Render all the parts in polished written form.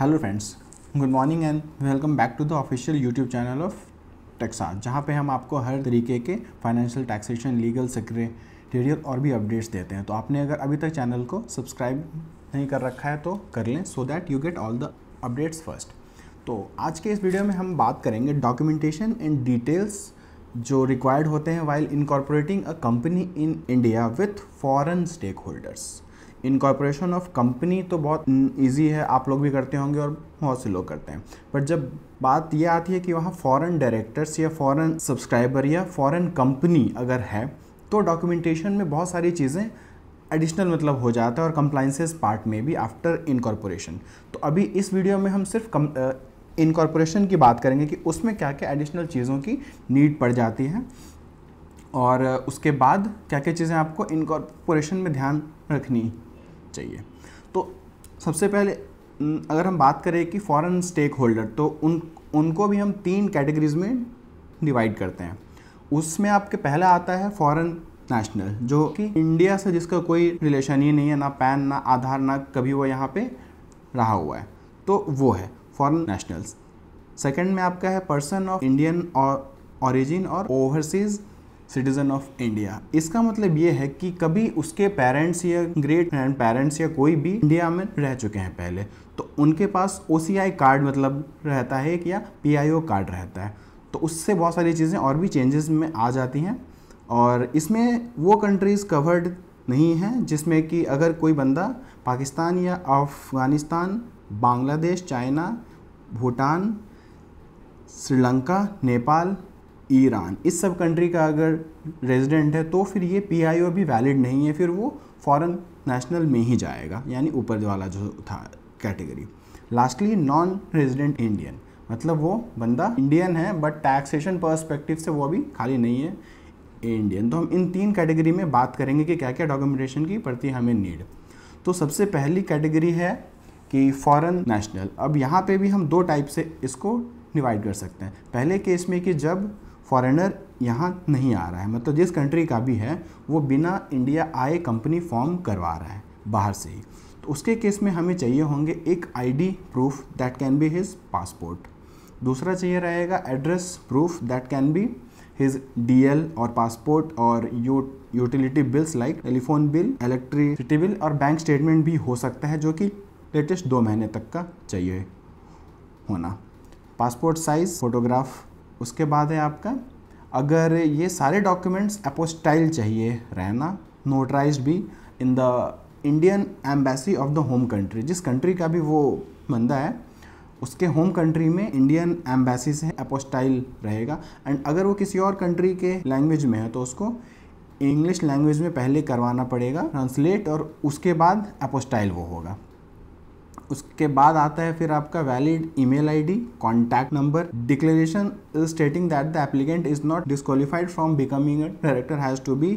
Hello friends, good morning and welcome back to the official YouTube channel of Taxa, जहां पे हम आपको हर तरीके के फाइनेंशियल टैक्सेशन, लीगल, सेक्रेटेरियल और भी अपडेट्स देते हैं। तो आपने अगर अभी तक चैनल को सब्सक्राइब नहीं कर रखा है तो कर लें, so that you get all the updates first. तो आज के इस वीडियो में हम बात करेंगे डॉक्यूमेंटेशन एंड डिटेल्स जो रिक्वायर्ड होते हैं while incorporating a company in India with foreign stake holders. Incorporation of company तो बहुत इजी है, आप लोग भी करते होंगे और बहुत से लोग करते हैं, बट जब बात ये आती है कि वहाँ फॉरेन डायरेक्टर्स या फॉरेन सब्सक्राइबर या फॉरेन कंपनी अगर है तो डॉक्यूमेंटेशन में बहुत सारी चीज़ें एडिशनल मतलब हो जाता है, और कंप्लाइंसेस पार्ट में भी आफ्टर इनकॉर्पोरेशन। तो अभी इस वीडियो में हम सिर्फ इनकॉर्पोरेशन की बात करेंगे कि उसमें क्या क्या एडिशनल चीज़ों की नीड पड़ जाती है और उसके बाद क्या क्या चीज़ें आपको इनकॉर्पोरेशन में ध्यान रखनी चाहिए। तो सबसे पहले अगर हम बात करें कि फॉरेन स्टेक होल्डर, तो उनको भी हम तीन कैटेगरीज में डिवाइड करते हैं। उसमें आपके पहला आता है फॉरेन नेशनल, जो कि इंडिया से जिसका कोई रिलेशन ही नहीं है, ना पैन ना आधार ना कभी वो यहाँ पे रहा हुआ है, तो वो है फॉरेन नेशनल्स। सेकेंड में आपका है पर्सन ऑफ इंडियन ऑरिजिन और ओवरसीज सिटीज़न ऑफ इंडिया। इसका मतलब ये है कि कभी उसके पेरेंट्स या ग्रेट ग्रैंड पेरेंट्स या कोई भी इंडिया में रह चुके हैं पहले, तो उनके पास OCI कार्ड मतलब रहता है या PIO कार्ड रहता है। तो उससे बहुत सारी चीज़ें और भी चेंजेस में आ जाती हैं, और इसमें वो कंट्रीज़ कवर्ड नहीं हैं जिसमें कि अगर कोई बंदा पाकिस्तान या अफ़गानिस्तान, बांग्लादेश, चाइना, भूटान, श्रीलंका, नेपाल, ईरान, इस सब कंट्री का अगर रेजिडेंट है तो फिर ये PIO भी वैलिड नहीं है, फिर वो फॉरेन नेशनल में ही जाएगा, यानी ऊपर वाला जो था category. Lastly non resident Indian, मतलब वो बंदा इंडियन है बट टैक्सेशन पर्सपेक्टिव से वो अभी खाली नहीं है इंडियन। तो हम इन तीन कैटेगरी में बात करेंगे कि क्या क्या डॉक्यूमेंटेशन की प्रति हमें नीड। तो सबसे पहली कैटेगरी है कि फॉरेन नेशनल। अब यहाँ पे भी हम दो टाइप से इसको डिवाइड कर सकते हैं। पहले केस में कि जब फॉरेनर यहाँ नहीं आ रहा है, मतलब जिस कंट्री का भी है वो बिना इंडिया आए कंपनी फॉर्म करवा रहा है बाहर से ही, तो उसके केस में हमें चाहिए होंगे एक ID proof that can be his passport. दूसरा चाहिए रहेगा address proof that can be his DL और पासपोर्ट और utility bills like telephone bill, electricity bill और बैंक स्टेटमेंट भी हो सकता है, जो कि लेटेस्ट 2 महीने तक का चाहिए होना। Passport size photograph. उसके बाद है आपका, अगर ये सारे डॉक्यूमेंट्स अपोस्टाइल चाहिए रहना, नोटराइज्ड भी in the Indian embassy of the home country, जिस कंट्री का भी वो बंदा है उसके होम कंट्री में इंडियन एम्बेसी से अपोस्टाइल रहेगा। एंड अगर वो किसी और कंट्री के लैंग्वेज में है तो उसको इंग्लिश लैंग्वेज में पहले करवाना पड़ेगा ट्रांसलेट, और उसके बाद अपोस्टाइल वो होगा। उसके बाद आता है फिर आपका valid email ID, contact number. Declaration stating that the applicant is not disqualified from becoming a director has to be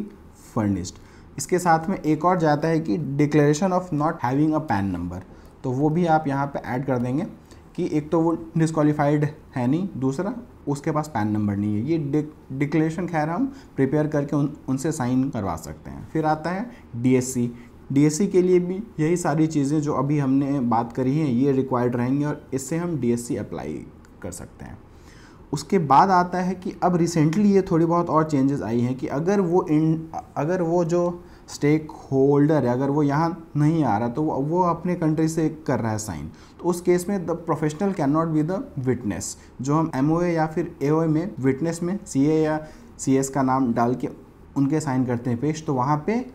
furnished. इसके साथ में एक और जाता है कि declaration of not having a PAN number, तो वो भी आप यहाँ पे ऐड कर देंगे कि एक तो वो डिस्क्वालीफाइड है नहीं, दूसरा उसके पास पैन नंबर नहीं है। ये डिक्लेरेशन खैर हम प्रिपेयर करके उनसे साइन करवा सकते हैं। फिर आता है DSC। DSC के लिए भी यही सारी चीज़ें जो अभी हमने बात करी हैं ये रिक्वायर्ड रहेंगी, और इससे हम DSC अप्लाई कर सकते हैं। उसके बाद आता है कि अब रिसेंटली ये थोड़ी बहुत और चेंजेस आई हैं कि अगर वो जो स्टेक होल्डर है अगर वो यहाँ नहीं आ रहा तो वो अपने कंट्री से कर रहा है साइन, तो उस केस में the professional can not be the witness, जो हम MOA या फिर AOA में विटनेस में CA या CS का नाम डाल के उनके साइन करते हैं पेश, तो वहाँ पर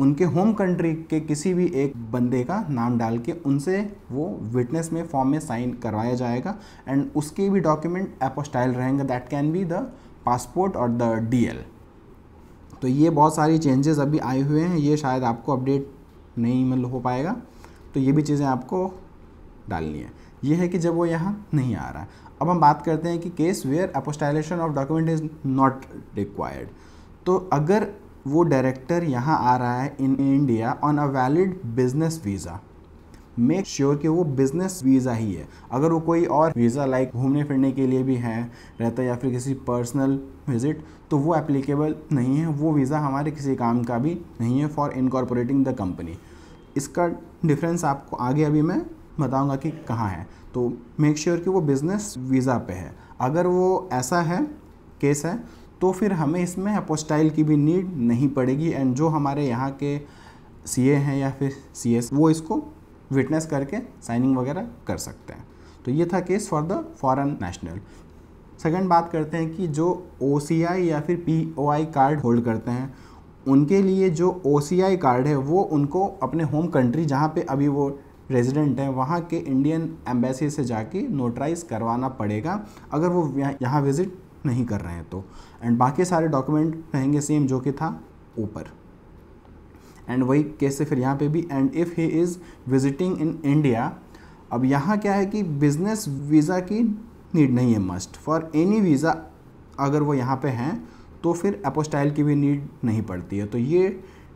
उनके होम कंट्री के किसी भी एक बंदे का नाम डाल के उनसे वो विटनेस में फॉर्म में साइन करवाया जाएगा। एंड उसके भी डॉक्यूमेंट अपोस्टाइल रहेंगे, that can be the passport और द DL। तो ये बहुत सारी चेंजेस अभी आए हुए हैं, ये शायद आपको अपडेट नहीं मतलब हो पाएगा, तो ये भी चीज़ें आपको डालनी है। ये है कि जब वो यहाँ नहीं आ रहा है। अब हम बात करते हैं कि case where अपोस्टाइलेशन of document is not required. तो अगर वो डायरेक्टर यहाँ आ रहा है in India on a valid business visa, make sure कि वो बिजनेस वीज़ा ही है। अगर वो कोई और वीज़ा लाइक घूमने फिरने के लिए भी है रहता है या फिर किसी पर्सनल विजिट, तो वो एप्लीकेबल नहीं है, वो वीज़ा हमारे किसी काम का भी नहीं है फॉर इनकॉर्पोरेटिंग द कंपनी। इसका डिफरेंस आपको आगे अभी मैं बताऊंगा कि कहाँ है। तो मेक श्योर कि वो बिज़नेस वीज़ा पे है। अगर वो ऐसा है केस है तो फिर हमें इसमें अपोस्टाइल की भी नीड नहीं पड़ेगी एंड जो हमारे यहाँ के सीए हैं या फिर सीएस वो इसको विटनेस करके साइनिंग वगैरह कर सकते हैं। तो ये था case for the foreign national. Second बात करते हैं कि जो ओसीआई या फिर पीओआई कार्ड होल्ड करते हैं उनके लिए जो ओसीआई कार्ड है वो उनको अपने होम कंट्री जहाँ पे अभी वो रेजिडेंट है वहाँ के इंडियन एम्बेसी से जाके नोटराइज करवाना पड़ेगा अगर वो यहाँ विजिट नहीं कर रहे हैं तो। एंड बाकी सारे डॉक्यूमेंट रहेंगे सेम जो कि था ऊपर। एंड वही केस है फिर यहाँ पे भी। And if he is visiting in India, अब यहाँ क्या है कि बिज़नेस वीज़ा की नीड नहीं है, मस्ट फॉर एनी वीज़ा अगर वो यहाँ पे हैं तो फिर अपोस्टाइल की भी नीड नहीं पड़ती है। तो ये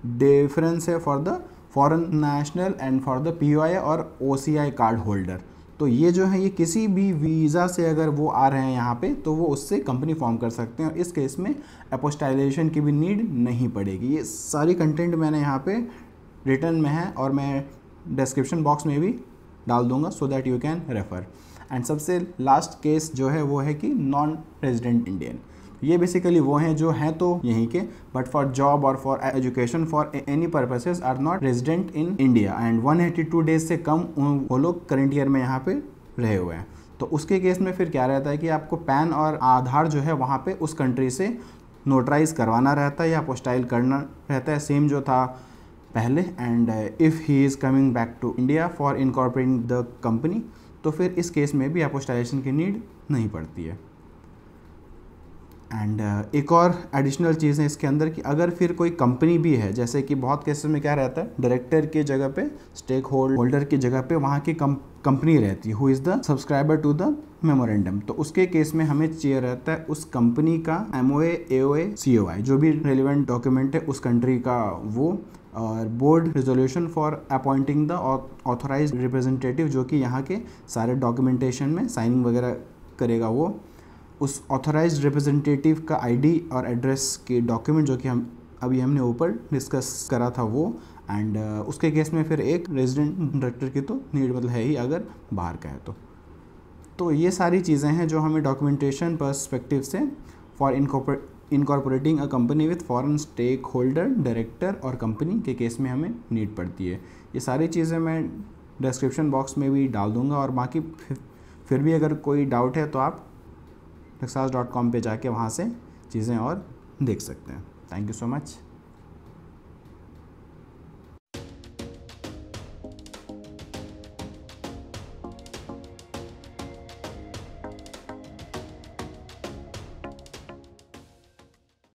डिफरेंस है for the foreign national and for the POI और ओसीआई कार्ड होल्डर। तो ये जो है ये किसी भी वीज़ा से अगर वो आ रहे हैं यहाँ पे तो वो उससे कंपनी फॉर्म कर सकते हैं और इस केस में अपोस्टाइलेशन की भी नीड नहीं पड़ेगी। ये सारी कंटेंट मैंने यहाँ पे रिटर्न में है और मैं डिस्क्रिप्शन बॉक्स में भी डाल दूंगा so that you can refer. And सबसे लास्ट केस जो है वो है कि नॉन रेजिडेंट इंडियन। ये बेसिकली वो हैं जो हैं तो यहीं के बट फॉर जॉब और for education for any purposes are not resident in India and 182 days से कम वो लोग करंट ईयर में यहाँ पे रहे हुए हैं। तो उसके केस में फिर क्या रहता है कि आपको पैन और आधार जो है वहाँ पे उस कंट्री से नोटराइज करवाना रहता है या पोस्टाइल करना रहता है, सेम जो था पहले। And if he is coming back to India for incorporating the company तो फिर इस केस में भी अपोस्टाइलेशन की नीड नहीं पड़ती है। एंड एक और एडिशनल चीज़ है इसके अंदर कि अगर फिर कोई कंपनी भी है, जैसे कि बहुत केसेस में क्या रहता है डायरेक्टर के जगह पे स्टेक होल्डर की जगह पे वहाँ की कंपनी रहती है who is the subscriber to the memorandum, तो उसके केस में हमें चाहिए रहता है उस कंपनी का एमओए एओए सीओआई जो भी रेलिवेंट डॉक्यूमेंट है उस कंट्री का वो, और board resolution for appointing the authorise representative जो कि यहाँ के सारे डॉक्यूमेंटेशन में साइनिंग वगैरह करेगा वो, उस ऑथोराइज रिप्रेजेंटेटिव का आईडी और एड्रेस के डॉक्यूमेंट जो कि हम अभी हमने ऊपर डिस्कस करा था वो। एंड उसके केस में फिर एक रेजिडेंट डायरेक्टर की तो नीड मतलब है ही अगर बाहर का है तो। तो ये सारी चीज़ें हैं जो हमें डॉक्यूमेंटेशन पर्सपेक्टिव से for incorporating a company with foreign stake holder director और कंपनी के केस में हमें नीड पड़ती है। ये सारी चीज़ें मैं डिस्क्रिप्शन बॉक्स में भी डाल दूंगा और बाकी फिर भी अगर कोई डाउट है तो आप taxaj.com पे जाके वहाँ से चीज़ें और देख सकते हैं। Thank you so much.